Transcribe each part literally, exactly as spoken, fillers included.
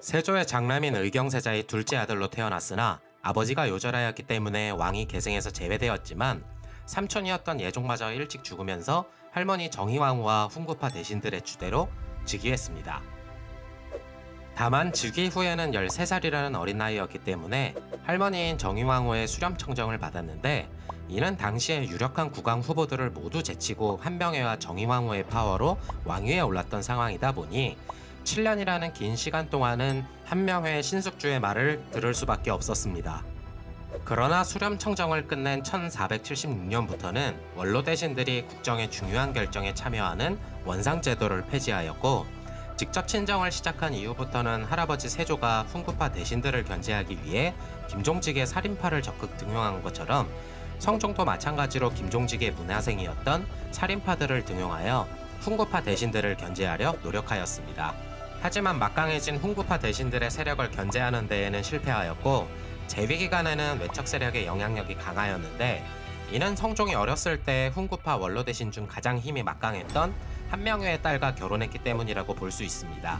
세조의 장남인 의경세자의 둘째 아들로 태어났으나 아버지가 요절하였기 때문에 왕이 계승에서 제외되었지만 삼촌이었던 예종마저 일찍 죽으면서 할머니 정희왕후와 훈구파 대신들의 주대로 즉위했습니다. 다만 즉위 후에는 열세 살이라는 어린 나이였기 때문에 할머니인 정희왕후의 수렴청정을 받았는데, 이는 당시에 유력한 국왕 후보들을 모두 제치고 한명회와 정희왕후의 파워로 왕위에 올랐던 상황이다 보니 칠 년이라는 긴 시간 동안은 한명회 신숙주의 말을 들을 수밖에 없었습니다. 그러나 수렴청정을 끝낸 천사백칠십육 년부터는 원로 대신들이 국정의 중요한 결정에 참여하는 원상제도를 폐지하였고, 직접 친정을 시작한 이후부터는 할아버지 세조가 훈구파 대신들을 견제하기 위해 김종직의 사림파를 적극 등용한 것처럼 성종도 마찬가지로 김종직의 문하생이었던 사림파들을 등용하여 훈구파 대신들을 견제하려 노력하였습니다. 하지만 막강해진 훈구파 대신들의 세력을 견제하는 데에는 실패하였고, 재위 기간에는 외척 세력의 영향력이 강하였는데, 이는 성종이 어렸을 때 훈구파 원로 대신 중 가장 힘이 막강했던 한명회의 딸과 결혼했기 때문이라고 볼 수 있습니다.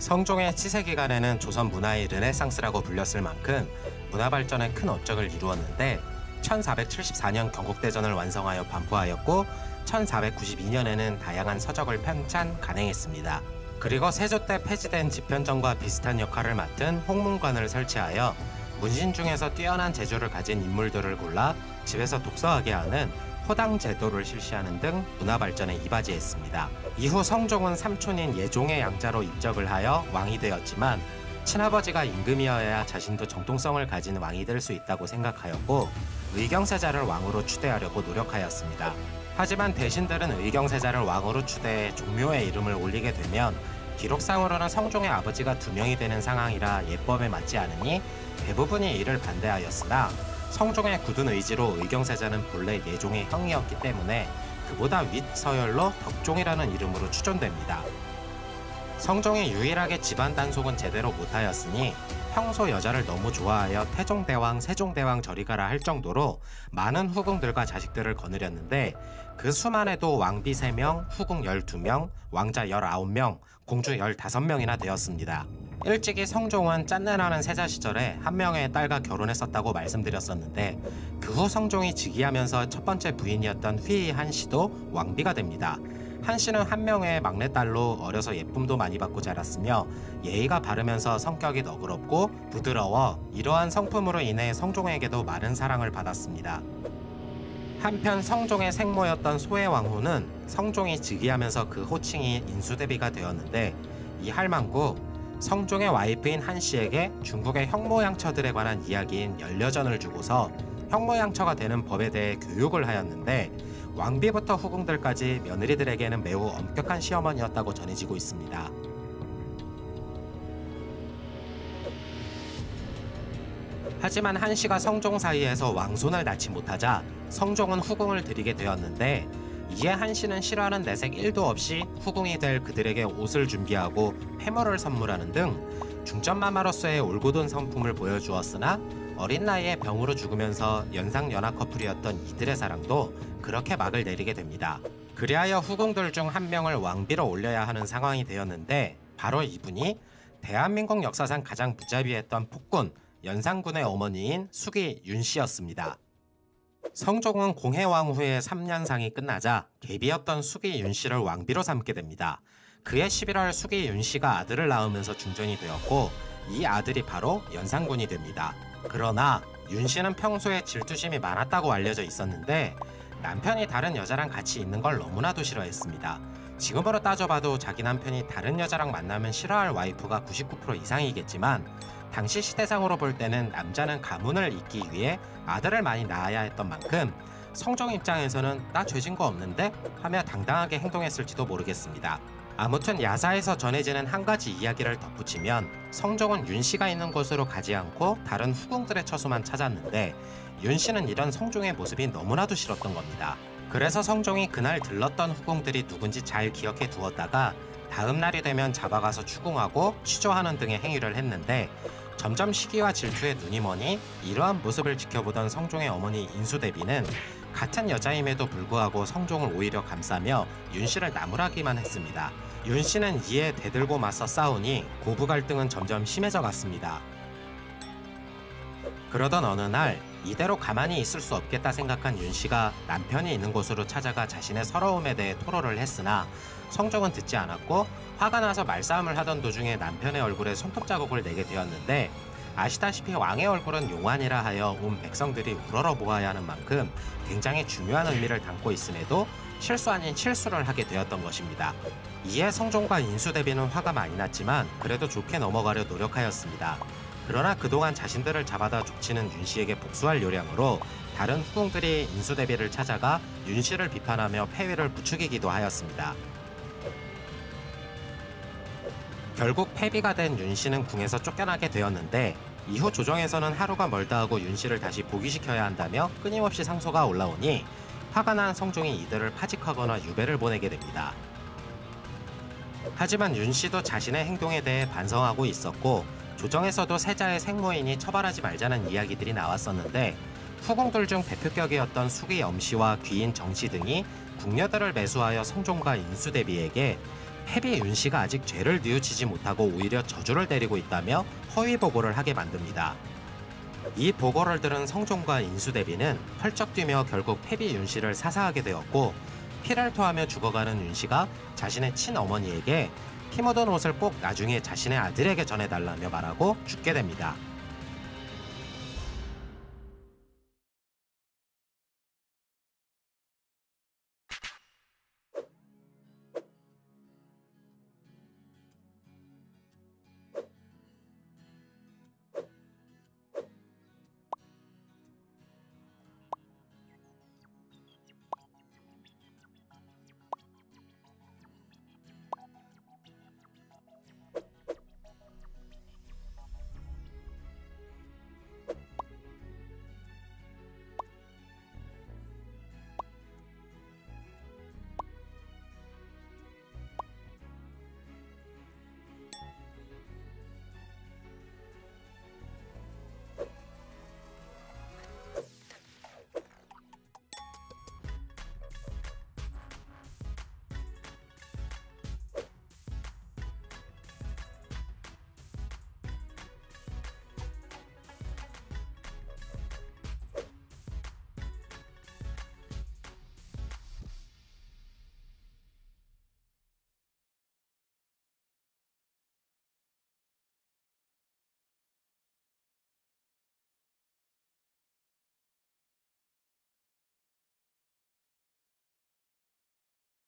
성종의 치세 기간에는 조선 문화의 르네상스라고 불렸을 만큼 문화 발전에 큰 업적을 이루었는데, 천사백칠십사 년 경국대전을 완성하여 반포하였고 천사백구십이 년에는 다양한 서적을 편찬, 간행했습니다. 그리고 세조 때 폐지된 집현전과 비슷한 역할을 맡은 홍문관을 설치하여 문신 중에서 뛰어난 재주를 가진 인물들을 골라 집에서 독서하게 하는 호당 제도를 실시하는 등 문화 발전에 이바지했습니다. 이후 성종은 삼촌인 예종의 양자로 입적을 하여 왕이 되었지만 친아버지가 임금이어야 자신도 정통성을 가진 왕이 될 수 있다고 생각하였고 의경세자를 왕으로 추대하려고 노력하였습니다. 하지만 대신들은 의경세자를 왕으로 추대해 종묘의 이름을 올리게 되면 기록상으로는 성종의 아버지가 두 명이 되는 상황이라 예법에 맞지 않으니 대부분이 이를 반대하였으나, 성종의 굳은 의지로 의경세자는 본래 예종의 형이었기 때문에 그보다 윗서열로 덕종이라는 이름으로 추존됩니다. 성종이 유일하게 집안 단속은 제대로 못하였으니 평소 여자를 너무 좋아하여 태종대왕, 세종대왕 저리 가라 할 정도로 많은 후궁들과 자식들을 거느렸는데, 그 수만 해도 왕비 세 명, 후궁 열두 명, 왕자 열아홉 명, 공주 열다섯 명이나 되었습니다. 일찍이 성종은 짠내나는 세자 시절에 한명회의 딸과 결혼했었다고 말씀드렸었는데, 그 후 성종이 즉위하면서 첫 번째 부인이었던 휘이 한씨도 왕비가 됩니다. 한씨는 한명회의 막내딸로 어려서 예쁨도 많이 받고 자랐으며 예의가 바르면서 성격이 너그럽고 부드러워 이러한 성품으로 인해 성종에게도 많은 사랑을 받았습니다. 한편 성종의 생모였던 소혜왕후는 성종이 즉위하면서 그 호칭이 인수대비가 되었는데, 이 할망구, 성종의 와이프인 한씨에게 중국의 형모양처들에 관한 이야기인 연려전을 주고서 형모양처가 되는 법에 대해 교육을 하였는데, 왕비부터 후궁들까지 며느리들에게는 매우 엄격한 시어머니였다고 전해지고 있습니다. 하지만 한씨가 성종 사이에서 왕손을 낳지 못하자 성종은 후궁을 들이게 되었는데, 이에 한씨는 싫어하는 내색 일도 없이 후궁이 될 그들에게 옷을 준비하고 폐물을 선물하는 등 중전마마로서의 올곧은 성품을 보여주었으나 어린 나이에 병으로 죽으면서 연상연하 커플이었던 이들의 사랑도 그렇게 막을 내리게 됩니다. 그리하여 후궁들 중 한 명을 왕비로 올려야 하는 상황이 되었는데, 바로 이분이 대한민국 역사상 가장 무자비했던 폭군 연산군의 어머니인 숙의윤씨였습니다. 성종은 공혜왕후의 삼 년상이 끝나자 계비였던 숙의윤씨를 왕비로 삼게 됩니다. 그해 십일월 숙의윤씨가 아들을 낳으면서 중전이 되었고, 이 아들이 바로 연산군이 됩니다. 그러나 윤씨는 평소에 질투심이 많았다고 알려져 있었는데, 남편이 다른 여자랑 같이 있는 걸 너무나도 싫어했습니다. 지금으로 따져봐도 자기 남편이 다른 여자랑 만나면 싫어할 와이프가 구십구 퍼센트 이상이겠지만, 당시 시대상으로 볼 때는 남자는 가문을 잇기 위해 아들을 많이 낳아야 했던 만큼 성종 입장에서는 나 죄진 거 없는데? 하며 당당하게 행동했을지도 모르겠습니다. 아무튼 야사에서 전해지는 한 가지 이야기를 덧붙이면, 성종은 윤씨가 있는 곳으로 가지 않고 다른 후궁들의 처소만 찾았는데, 윤씨는 이런 성종의 모습이 너무나도 싫었던 겁니다. 그래서 성종이 그날 들렀던 후궁들이 누군지 잘 기억해 두었다가 다음 날이 되면 잡아가서 추궁하고 취조하는 등의 행위를 했는데, 점점 시기와 질투에 눈이 머니 이러한 모습을 지켜보던 성종의 어머니 인수대비는 같은 여자임에도 불구하고 성종을 오히려 감싸며 윤씨를 나무라기만 했습니다. 윤씨는 이에 대들고 맞서 싸우니 고부 갈등은 점점 심해져 갔습니다. 그러던 어느 날 이대로 가만히 있을 수 없겠다 생각한 윤씨가 남편이 있는 곳으로 찾아가 자신의 서러움에 대해 토로를 했으나 성종은 듣지 않았고 화가 나서 말싸움을 하던 도중에 남편의 얼굴에 손톱 자국을 내게 되었는데, 아시다시피 왕의 얼굴은 용안이라 하여 온 백성들이 우러러 보아야 하는 만큼 굉장히 중요한 의미를 담고 있음에도 실수 아닌 실수를 하게 되었던 것입니다. 이에 성종과 인수대비는 화가 많이 났지만 그래도 좋게 넘어가려 노력하였습니다. 그러나 그동안 자신들을 잡아다 족치는 윤씨에게 복수할 요량으로 다른 후궁들이 인수대비를 찾아가 윤씨를 비판하며 폐위를 부추기기도 하였습니다. 결국 폐비가 된 윤씨는 궁에서 쫓겨나게 되었는데, 이후 조정에서는 하루가 멀다 하고 윤씨를 다시 복위시켜야 한다며 끊임없이 상소가 올라오니 화가 난 성종이 이들을 파직하거나 유배를 보내게 됩니다. 하지만 윤씨도 자신의 행동에 대해 반성하고 있었고 조정에서도 세자의 생모이니 처벌하지 말자는 이야기들이 나왔었는데, 후궁들 중 대표격이었던 숙의엄씨와 귀인정씨 등이 궁녀들을 매수하여 성종과 인수대비에게 폐비 윤씨가 아직 죄를 뉘우치지 못하고 오히려 저주를 내리고 있다며 허위보고를 하게 만듭니다. 이 보고를 들은 성종과 인수대비는 펄쩍 뛰며 결국 폐비 윤씨를 사사하게 되었고, 피를 토하며 죽어가는 윤씨가 자신의 친어머니에게 피 묻은 옷을 꼭 나중에 자신의 아들에게 전해달라며 말하고 죽게 됩니다.